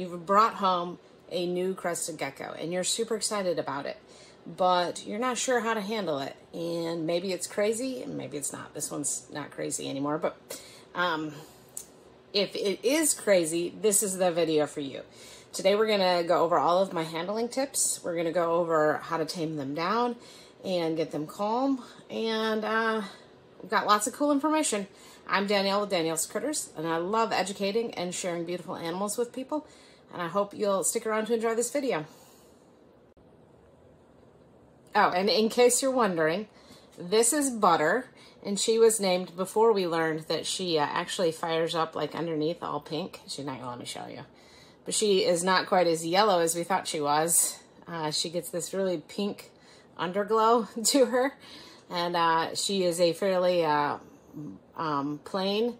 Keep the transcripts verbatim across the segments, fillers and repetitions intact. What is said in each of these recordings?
You've brought home a new crested gecko and you're super excited about it, but you're not sure how to handle it. And maybe it's crazy and maybe it's not. This one's not crazy anymore, but um, if it is crazy, this is the video for you. Today we're gonna go over all of my handling tips. We're gonna go over how to tame them down and get them calm. And uh, we've got lots of cool information. I'm Danielle with Danelle's Critters, and I love educating and sharing beautiful animals with people. And I hope you'll stick around to enjoy this video. Oh, and in case you're wondering, this is Butter, and she was named before we learned that she uh, actually fires up like underneath all pink. She's not gonna let me show you. But she is not quite as yellow as we thought she was. Uh, she gets this really pink underglow to her, and uh, she is a fairly uh, um, plain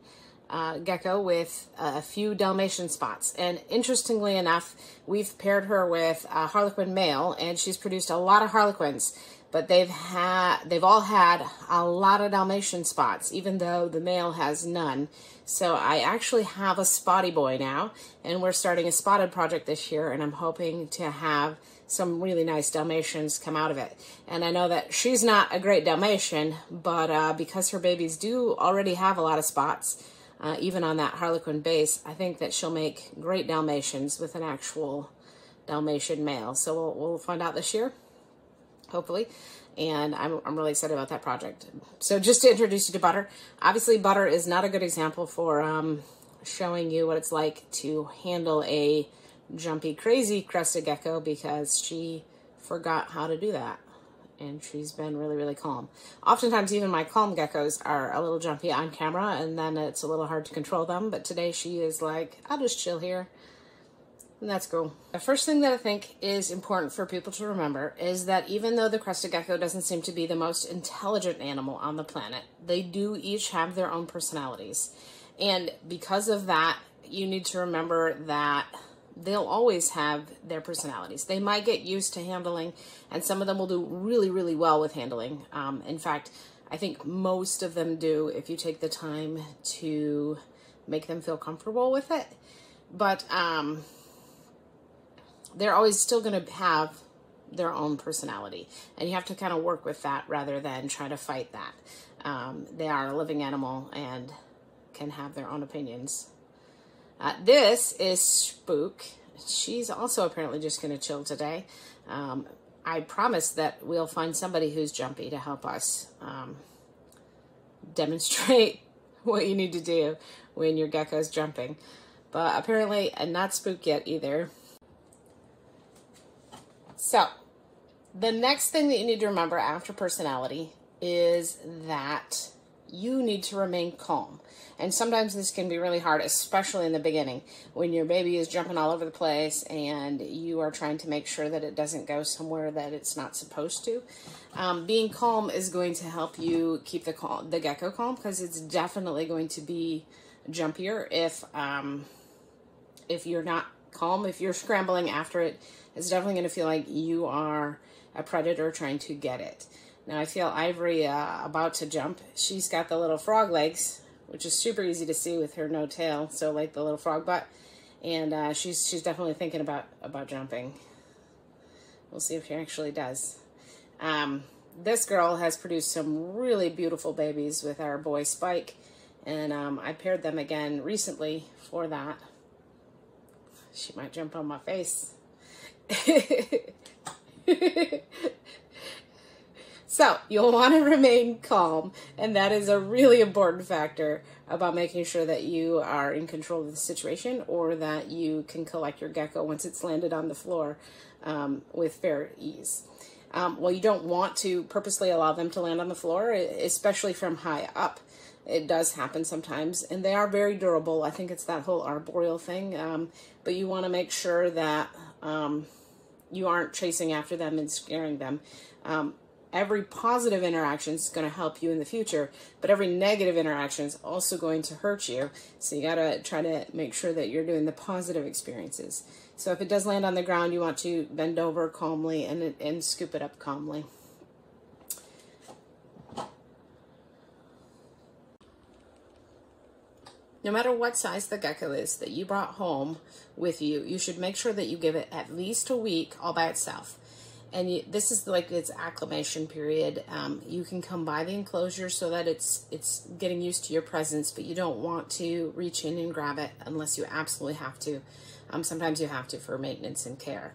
Uh, gecko with uh, a few Dalmatian spots. And interestingly enough, we've paired her with a Harlequin male, and she's produced a lot of Harlequins, but they've had they've all had a lot of Dalmatian spots, even though the male has none. So I actually have a spotty boy now, and we're starting a spotted project this year, and I'm hoping to have some really nice Dalmatians come out of it. And I know that she's not a great Dalmatian, but uh, because her babies do already have a lot of spots, Uh, even on that Harlequin base, I think that she'll make great Dalmatians with an actual Dalmatian male. So we'll, we'll find out this year, hopefully. And I'm, I'm really excited about that project. So just to introduce you to Butter, obviously Butter is not a good example for um, showing you what it's like to handle a jumpy, crazy crested gecko, because she forgot how to do that. And she's been really, really calm. Oftentimes, even my calm geckos are a little jumpy on camera, and then it's a little hard to control them. But today she is like, I'll just chill here. And that's cool. The first thing that I think is important for people to remember is that even though the crested gecko doesn't seem to be the most intelligent animal on the planet, they do each have their own personalities. And because of that, you need to remember that they'll always have their personalities. They might get used to handling, and some of them will do really, really well with handling. Um, in fact, I think most of them do if you take the time to make them feel comfortable with it. But um, they're always still going to have their own personality, and you have to kind of work with that rather than try to fight that. Um, they are a living animal and can have their own opinions. Uh, this is Spook. She's also apparently just going to chill today. Um, I promise that we'll find somebody who's jumpy to help us um, demonstrate what you need to do when your gecko's jumping. But apparently, and not Spook yet either. So, the next thing that you need to remember after personality is that you need to remain calm. And sometimes this can be really hard, especially in the beginning, when your baby is jumping all over the place and you are trying to make sure that it doesn't go somewhere that it's not supposed to. Um, being calm is going to help you keep the, calm, the gecko calm, because it's definitely going to be jumpier if, um, if you're not calm. If you're scrambling after it, it's definitely going to feel like you are a predator trying to get it. Now I feel Ivory uh, about to jump. She's got the little frog legs, which is super easy to see with her no tail, so like the little frog butt. And uh, she's she's definitely thinking about, about jumping. We'll see if she actually does. Um, this girl has produced some really beautiful babies with our boy Spike, and um, I paired them again recently for that. She might jump on my face. So you'll want to remain calm, and that is a really important factor about making sure that you are in control of the situation, or that you can collect your gecko once it's landed on the floor um, with fair ease. Um, well, you don't want to purposely allow them to land on the floor, especially from high up. It does happen sometimes, and they are very durable. I think it's that whole arboreal thing, um, but you want to make sure that um, you aren't chasing after them and scaring them. Um, Every positive interaction is going to help you in the future, but every negative interaction is also going to hurt you. So you got to try to make sure that you're doing the positive experiences. So if it does land on the ground, you want to bend over calmly and, and scoop it up calmly. No matter what size the gecko is that you brought home with you, you should make sure that you give it at least a week all by itself. And you, this is like its acclimation period. Um, you can come by the enclosure so that it's it's getting used to your presence, but you don't want to reach in and grab it unless you absolutely have to. Um, sometimes you have to for maintenance and care.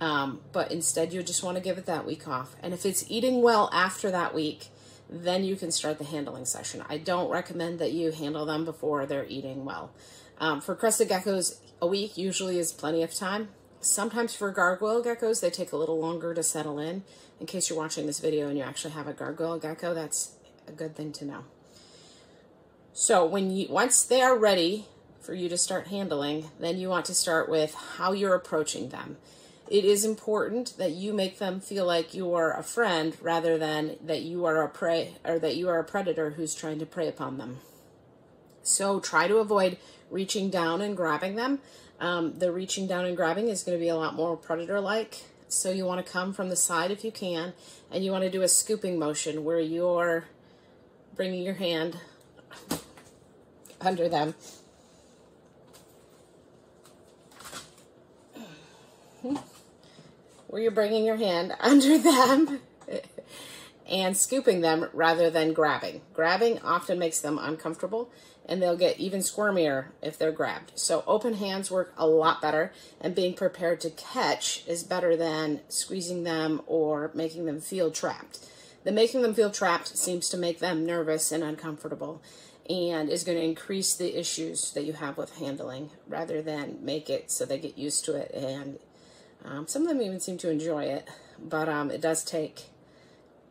Um, but instead, you just want to give it that week off. And if it's eating well after that week, then you can start the handling session. I don't recommend that you handle them before they're eating well. Um, for crested geckos, a week usually is plenty of time. Sometimes for gargoyle geckos, they take a little longer to settle in. In case you're watching this video and you actually have a gargoyle gecko, that's a good thing to know. So when you, once they are ready for you to start handling, then you want to start with how you're approaching them. It is important that you make them feel like you are a friend rather than that you are a prey or that you are a predator who's trying to prey upon them. So try to avoid reaching down and grabbing them. Um, the reaching down and grabbing is going to be a lot more predator-like. So you want to come from the side if you can, and you want to do a scooping motion where you're bringing your hand under them. Where you're bringing your hand under them and scooping them rather than grabbing. Grabbing often makes them uncomfortable, and they'll get even squirmier if they're grabbed. So open hands work a lot better, and being prepared to catch is better than squeezing them or making them feel trapped. The making them feel trapped seems to make them nervous and uncomfortable and is going to increase the issues that you have with handling rather than make it so they get used to it. And um, some of them even seem to enjoy it, but um, it does take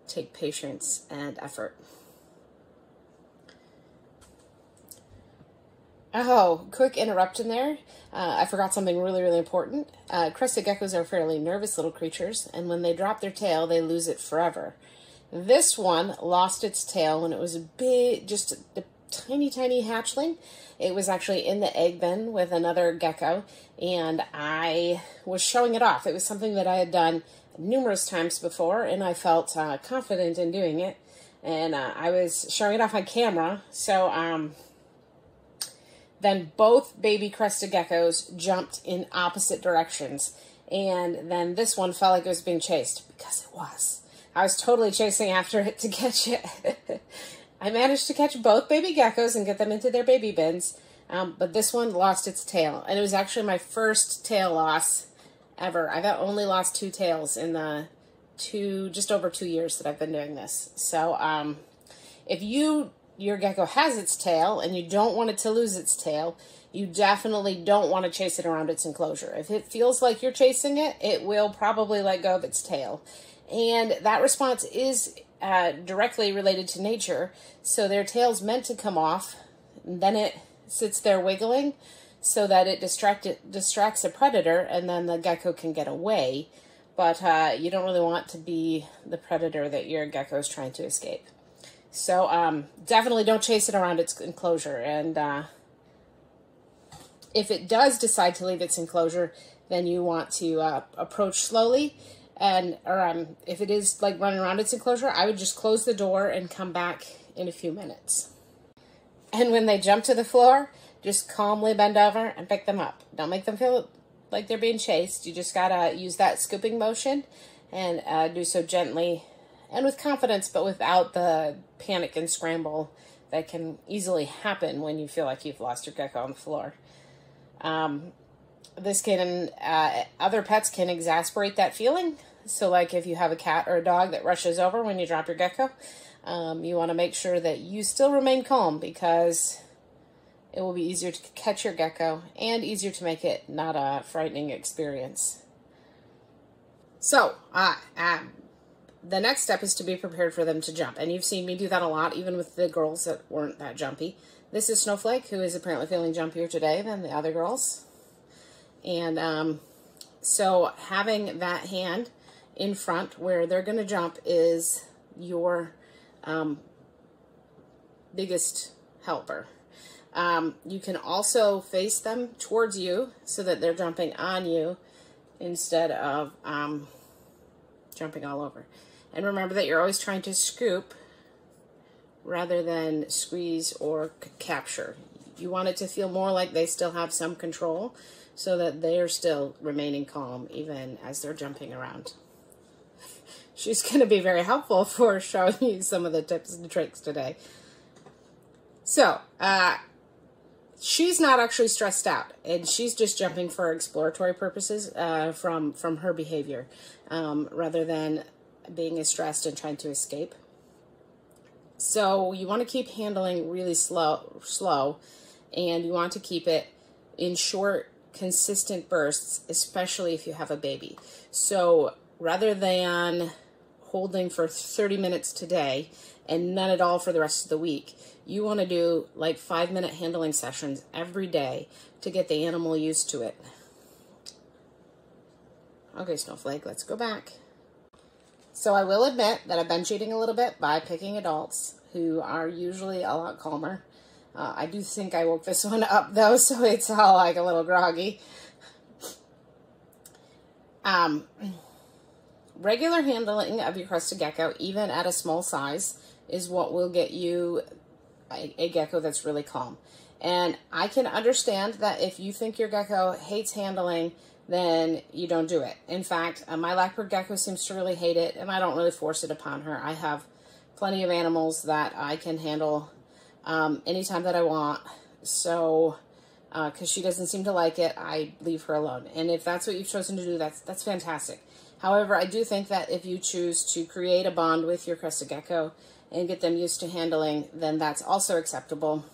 take patience and effort. Oh, quick interruption there. Uh, I forgot something really, really important. Uh, crested geckos are fairly nervous little creatures, and when they drop their tail, they lose it forever. This one lost its tail when it was a big, just a tiny, tiny hatchling. It was actually in the egg bin with another gecko, and I was showing it off. It was something that I had done numerous times before, and I felt uh, confident in doing it, and uh, I was showing it off on camera. So um, then both baby crested geckos jumped in opposite directions, and then this one felt like it was being chased, because it was. I was totally chasing after it to catch it. I managed to catch both baby geckos and get them into their baby bins, um, but this one lost its tail, and it was actually my first tail loss ever. I've only lost two tails in the two, just over two years that I've been doing this. So um, if you, your gecko has its tail and you don't want it to lose its tail, you definitely don't want to chase it around its enclosure. If it feels like you're chasing it, it will probably let go of its tail. And that response is uh, directly related to nature. So their tail's meant to come off, and then it sits there wiggling so that it, distract it distracts a predator, and then the gecko can get away. But uh, you don't really want to be the predator that your gecko is trying to escape. So um, definitely don't chase it around its enclosure. And uh, if it does decide to leave its enclosure, then you want to uh, approach slowly. And or um, if it is like running around its enclosure, I would just close the door and come back in a few minutes. And when they jump to the floor, just calmly bend over and pick them up. Don't make them feel like they're being chased. You just gotta use that scooping motion and uh, do so gently and with confidence, but without the panic and scramble that can easily happen when you feel like you've lost your gecko on the floor. Um, This can, uh, other pets can exasperate that feeling. So like if you have a cat or a dog that rushes over when you drop your gecko, um, you want to make sure that you still remain calm, because it will be easier to catch your gecko and easier to make it not a frightening experience. So uh, uh, the next step is to be prepared for them to jump. And you've seen me do that a lot, even with the girls that weren't that jumpy. This is Snowflake, who is apparently feeling jumpier today than the other girls. And um, so having that hand in front where they're going to jump is your um, biggest helper. Um, you can also face them towards you so that they're jumping on you instead of um, jumping all over. And remember that you're always trying to scoop rather than squeeze or capture. You want it to feel more like they still have some control so that they're still remaining calm even as they're jumping around. She's going to be very helpful for showing you some of the tips and tricks today. So, uh, she's not actually stressed out, and she's just jumping for exploratory purposes uh, from, from her behavior um, rather than being stressed and trying to escape. So you want to keep handling really slow, slow, and you want to keep it in short, consistent bursts, especially if you have a baby. So rather than holding for thirty minutes today and none at all for the rest of the week, you want to do like five minute handling sessions every day to get the animal used to it. Okay, Snowflake, let's go back. So I will admit that I've been cheating a little bit by picking adults who are usually a lot calmer. Uh, I do think I woke this one up though, so it's all like a little groggy. Um, regular handling of your crested gecko, even at a small size, is what will get you a, a gecko that's really calm. And I can understand that if you think your gecko hates handling, then you don't do it. In fact, uh, my blackbird gecko seems to really hate it, and I don't really force it upon her. I have plenty of animals that I can handle um, anytime that I want. So, uh, because she doesn't seem to like it, I leave her alone. And if that's what you've chosen to do, that's, that's fantastic. However, I do think that if you choose to create a bond with your crested gecko and get them used to handling, then that's also acceptable.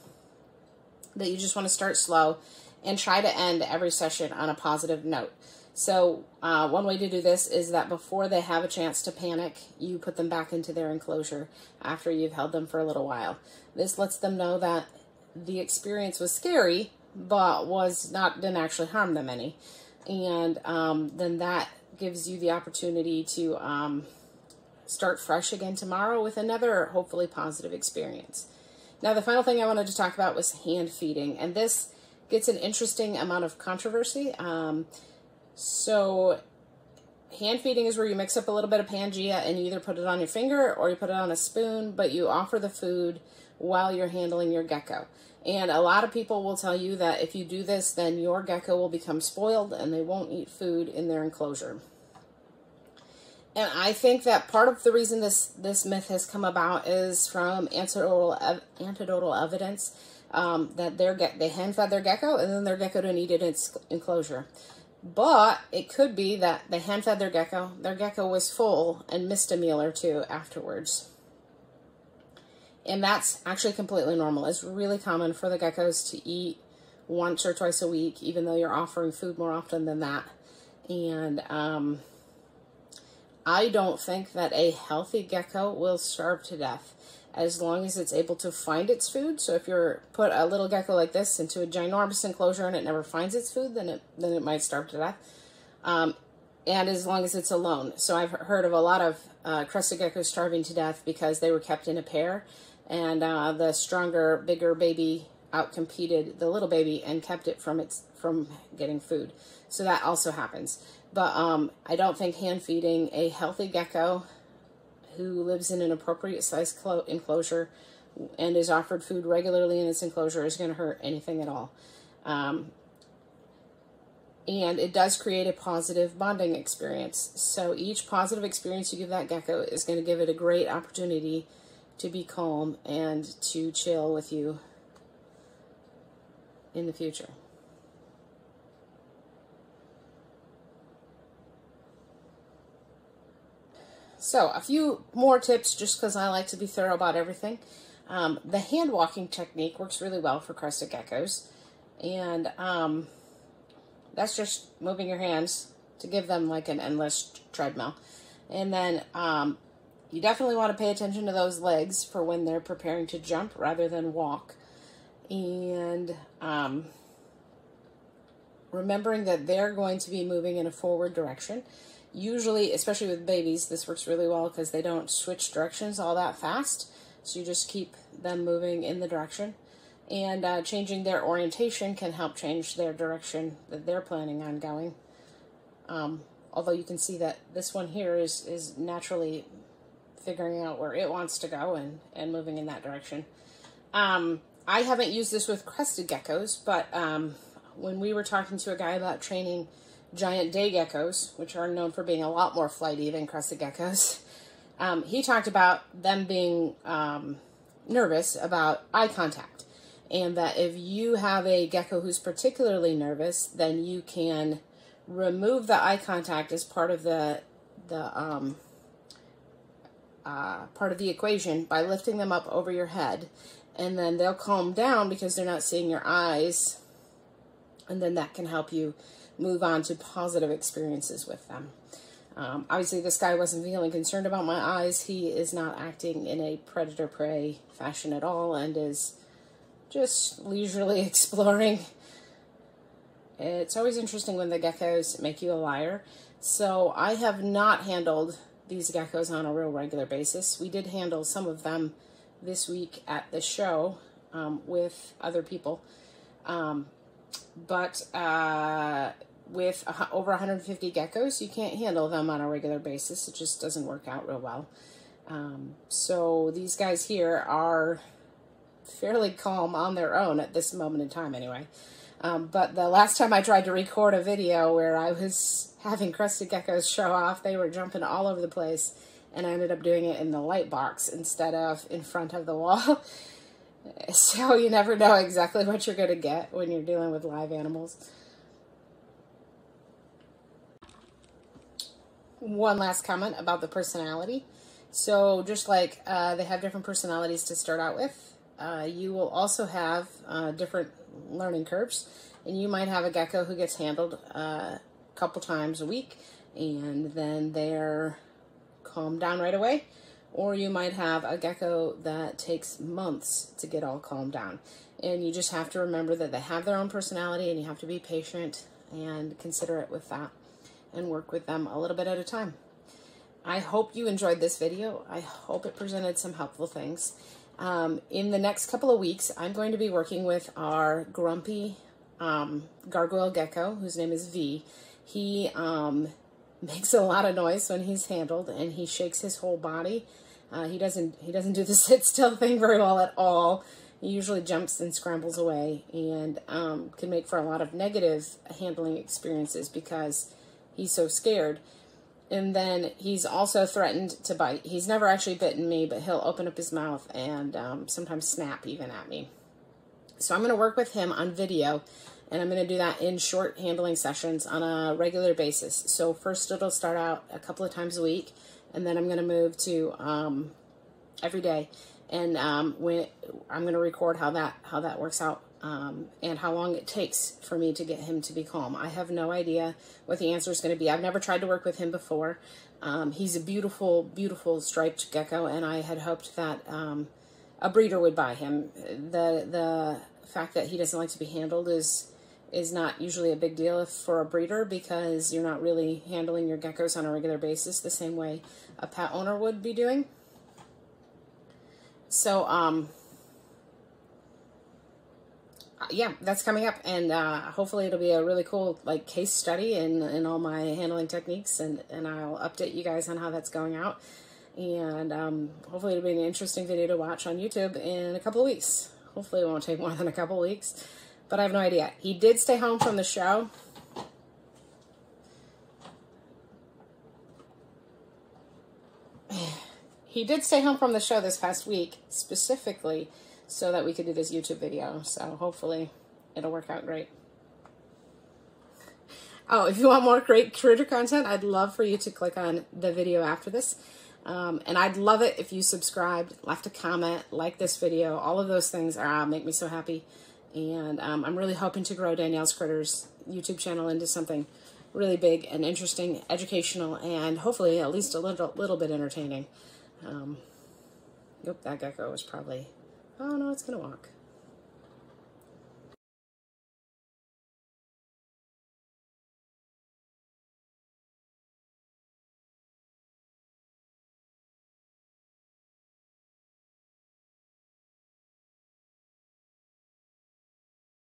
That you just want to start slow and try to end every session on a positive note. So uh, one way to do this is that before they have a chance to panic, you put them back into their enclosure after you've held them for a little while. This lets them know that the experience was scary, but was not didn't actually harm them any. And um, then that gives you the opportunity to um, start fresh again tomorrow with another hopefully positive experience. Now the final thing I wanted to talk about was hand feeding, and this gets an interesting amount of controversy. Um, so hand feeding is where you mix up a little bit of Pangea and you either put it on your finger or you put it on a spoon, but you offer the food while you're handling your gecko. And a lot of people will tell you that if you do this, then your gecko will become spoiled and they won't eat food in their enclosure. And I think that part of the reason this, this myth has come about is from anecdotal, anecdotal evidence Um, that they're get they hand fed their gecko and then their gecko didn't eat it in its enclosure. But it could be that they hand fed their gecko, their gecko was full and missed a meal or two afterwards. And that's actually completely normal. It's really common for the geckos to eat once or twice a week, even though you're offering food more often than that. And um, I don't think that a healthy gecko will starve to death, as long as it's able to find its food. So if you're put a little gecko like this into a ginormous enclosure and it never finds its food, then it, then it might starve to death. Um, and as long as it's alone. So I've heard of a lot of uh, crested geckos starving to death because they were kept in a pair, and uh, the stronger, bigger baby outcompeted the little baby and kept it from its from getting food. So that also happens. But um, I don't think hand feeding a healthy gecko who lives in an appropriate size enclosure and is offered food regularly in its enclosure is going to hurt anything at all. Um, and it does create a positive bonding experience. So each positive experience you give that gecko is going to give it a great opportunity to be calm and to chill with you in the future. So a few more tips, just because I like to be thorough about everything. Um, the hand walking technique works really well for crested geckos. And um, that's just moving your hands to give them like an endless treadmill. And then um, you definitely want to pay attention to those legs for when they're preparing to jump rather than walk. And um, remembering that they're going to be moving in a forward direction. Usually, especially with babies, this works really well because they don't switch directions all that fast. So you just keep them moving in the direction. And uh, changing their orientation can help change their direction that they're planning on going. Um, although you can see that this one here is, is naturally figuring out where it wants to go and, and moving in that direction. Um, I haven't used this with crested geckos, but um, when we were talking to a guy about training giant day geckos, which are known for being a lot more flighty than crested geckos, um, he talked about them being um, nervous about eye contact, and that if you have a gecko who's particularly nervous, then you can remove the eye contact as part of the the um, uh, part of the equation by lifting them up over your head, and then they'll calm down because they're not seeing your eyes, and then that can help you move on to positive experiences with them. Um, obviously, this guy wasn't feeling concerned about my eyes. He is not acting in a predator-prey fashion at all and is just leisurely exploring. It's always interesting when the geckos make you a liar. So I have not handled these geckos on a real regular basis. We did handle some of them this week at the show um, with other people. Um, but uh, with uh, over one hundred fifty geckos, you can't handle them on a regular basis. It just doesn't work out real well. Um, so these guys here are fairly calm on their own at this moment in time anyway. Um, but the last time I tried to record a video where I was having crested geckos show off, they were jumping all over the place, and I ended up doing it in the light box instead of in front of the wall. So you never know exactly what you're going to get when you're dealing with live animals. One last comment about the personality. So just like uh, they have different personalities to start out with, uh, you will also have uh, different learning curves, and you might have a gecko who gets handled uh, a couple times a week and then they're calmed down right away, or you might have a gecko that takes months to get all calmed down, and you just have to remember that they have their own personality and you have to be patient and considerate with that and work with them a little bit at a time. I hope you enjoyed this video. I hope it presented some helpful things. Um, in the next couple of weeks, I'm going to be working with our grumpy um, gargoyle gecko, whose name is V. He um, makes a lot of noise when he's handled, and he shakes his whole body. Uh, he doesn't he doesn't do the sit still thing very well at all. He usually jumps and scrambles away, and um, can make for a lot of negative handling experiences because he's so scared. And then he's also threatened to bite. He's never actually bitten me, but he'll open up his mouth and um, sometimes snap even at me. So I'm going to work with him on video, and I'm going to do that in short handling sessions on a regular basis. So first it'll start out a couple of times a week, and then I'm going to move to um, every day. And um, when, I'm going to record how that, how that works out. Um, and how long it takes for me to get him to be calm. I have no idea what the answer is going to be. I've never tried to work with him before. Um, he's a beautiful, beautiful striped gecko, and I had hoped that um, a breeder would buy him. The the fact that he doesn't like to be handled is, is not usually a big deal for a breeder, because you're not really handling your geckos on a regular basis the same way a pet owner would be doing. So, um... yeah, that's coming up, and uh, hopefully it'll be a really cool like case study in, in all my handling techniques, and, and I'll update you guys on how that's going out. And um, hopefully it'll be an interesting video to watch on YouTube in a couple of weeks. Hopefully it won't take more than a couple of weeks, but I have no idea. He did stay home from the show. He did stay home from the show this past week, specifically so that we could do this YouTube video. So hopefully it'll work out great. Oh, if you want more great critter content, I'd love for you to click on the video after this. Um, and I'd love it if you subscribed, left a comment, like this video. All of those things are, uh, make me so happy. And um, I'm really hoping to grow Danelle's Critters YouTube channel into something really big and interesting, educational, and hopefully at least a little, little bit entertaining. Um, nope, that gecko was probably... oh, no, it's going to walk.